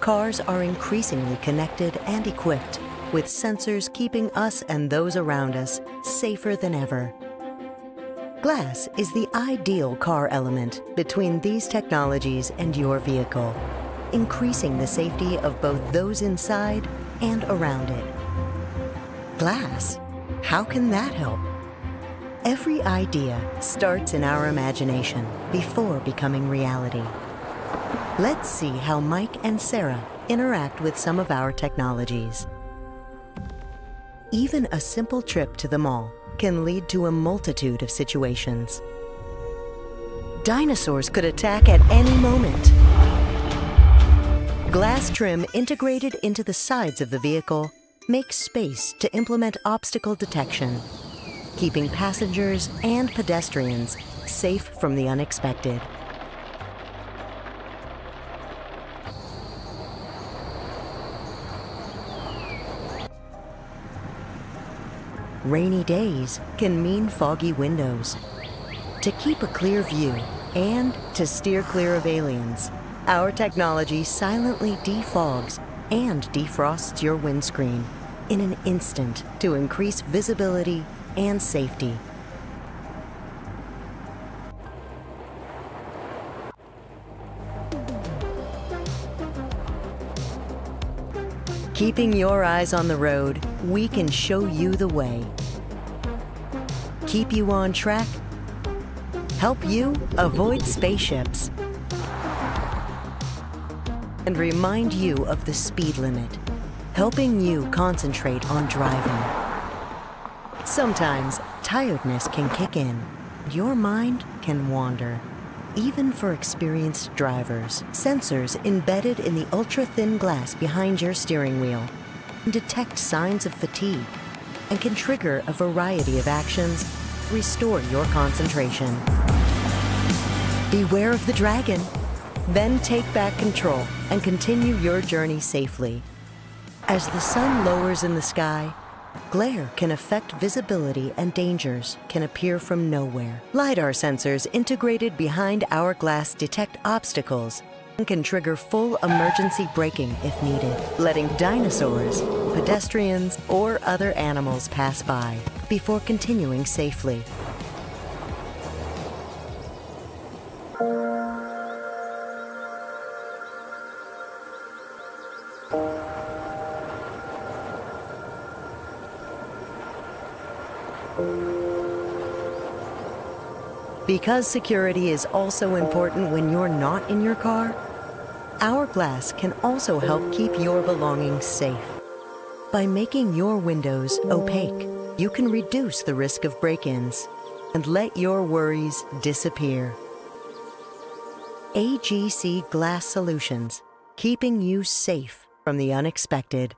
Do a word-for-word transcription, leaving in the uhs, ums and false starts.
Cars are increasingly connected and equipped, with sensors keeping us and those around us safer than ever. Glass is the ideal car element between these technologies and your vehicle, increasing the safety of both those inside and around it. Glass, how can that help? Every idea starts in our imagination before becoming reality. Let's see how Mike and Sarah interact with some of our technologies. Even a simple trip to the mall can lead to a multitude of situations. Dinosaurs could attack at any moment. Glass trim integrated into the sides of the vehicle makes space to implement obstacle detection, keeping passengers and pedestrians safe from the unexpected. Rainy days can mean foggy windows. To keep a clear view and to steer clear of aliens, our technology silently defogs and defrosts your windscreen in an instant to increase visibility and safety. Keeping your eyes on the road, we can show you the way, keep you on track, help you avoid spaceships, and remind you of the speed limit, helping you concentrate on driving. Sometimes tiredness can kick in. Your mind can wander. Even for experienced drivers, sensors embedded in the ultra-thin glass behind your steering wheel detect signs of fatigue and can trigger a variety of actions. Restore your concentration. Beware of the dragon, then take back control and continue your journey safely. As the sun lowers in the sky, glare can affect visibility and dangers can appear from nowhere. LiDAR sensors integrated behind our glass detect obstacles and can trigger full emergency braking if needed, letting dinosaurs, pedestrians, or other animals pass by before continuing safely. Because security is also important when you're not in your car, our glass can also help keep your belongings safe. By making your windows opaque, you can reduce the risk of break-ins and let your worries disappear. A G C Glass Solutions, keeping you safe from the unexpected.